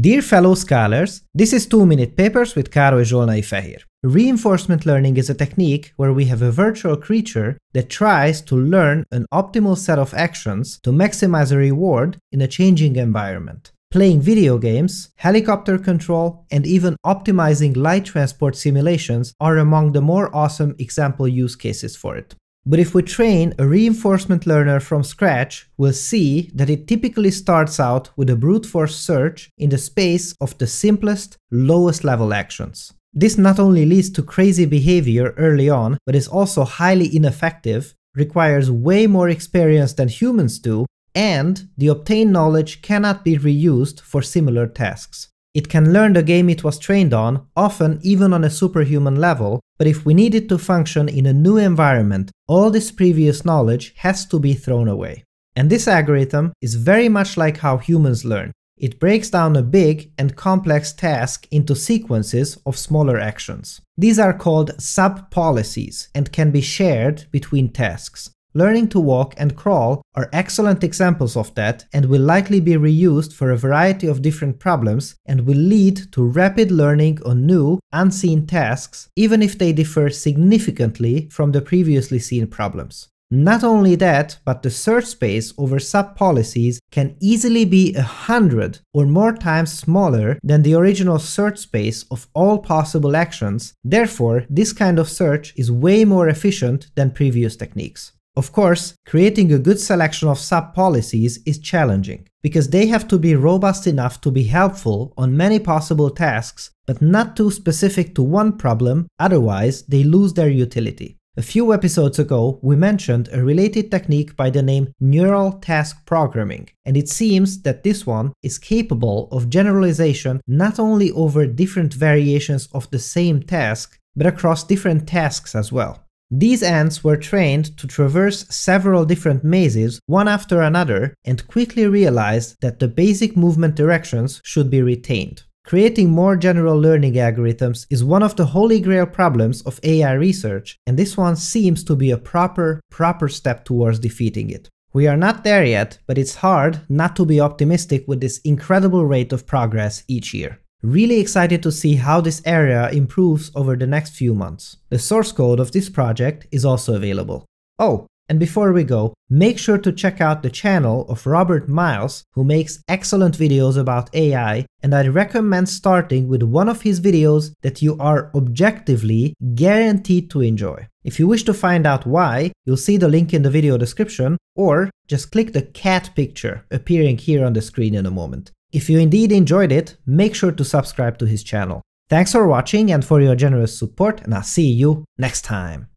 Dear fellow scholars, this is 2 Minute Papers with Károly Zsolnai-Fehér. Reinforcement learning is a technique where we have a virtual creature that tries to learn an optimal set of actions to maximize a reward in a changing environment. Playing video games, helicopter control, and even optimizing light transport simulations are among the more awesome example use cases for it. But if we train a reinforcement learner from scratch, we'll see that it typically starts out with a brute force search in the space of the simplest, lowest level actions. This not only leads to crazy behavior early on, but is also highly ineffective, requires way more experience than humans do, and the obtained knowledge cannot be reused for similar tasks. It can learn the game it was trained on, often even on a superhuman level, but if we need it to function in a new environment, all this previous knowledge has to be thrown away. And this algorithm is very much like how humans learn. It breaks down a big and complex task into sequences of smaller actions. These are called sub-policies and can be shared between tasks. Learning to walk and crawl are excellent examples of that and will likely be reused for a variety of different problems and will lead to rapid learning on new, unseen tasks, even if they differ significantly from the previously seen problems. Not only that, but the search space over sub-policies can easily be 100 or more times smaller than the original search space of all possible actions. Therefore, this kind of search is way more efficient than previous techniques. Of course, creating a good selection of sub-policies is challenging, because they have to be robust enough to be helpful on many possible tasks, but not too specific to one problem, otherwise they lose their utility. A few episodes ago, we mentioned a related technique by the name Neural Task Programming, and it seems that this one is capable of generalization not only over different variations of the same task, but across different tasks as well. These ants were trained to traverse several different mazes one after another and quickly realized that the basic movement directions should be retained. Creating more general learning algorithms is one of the holy grail problems of AI research, and this one seems to be a proper step towards defeating it. We are not there yet, but it's hard not to be optimistic with this incredible rate of progress each year. Really excited to see how this area improves over the next few months. The source code of this project is also available. Oh, and before we go, make sure to check out the channel of Robert Miles, who makes excellent videos about AI, and I recommend starting with one of his videos that you are objectively guaranteed to enjoy. If you wish to find out why, you'll see the link in the video description, or just click the cat picture appearing here on the screen in a moment. If you indeed enjoyed it, make sure to subscribe to his channel. Thanks for watching and for your generous support, and I'll see you next time.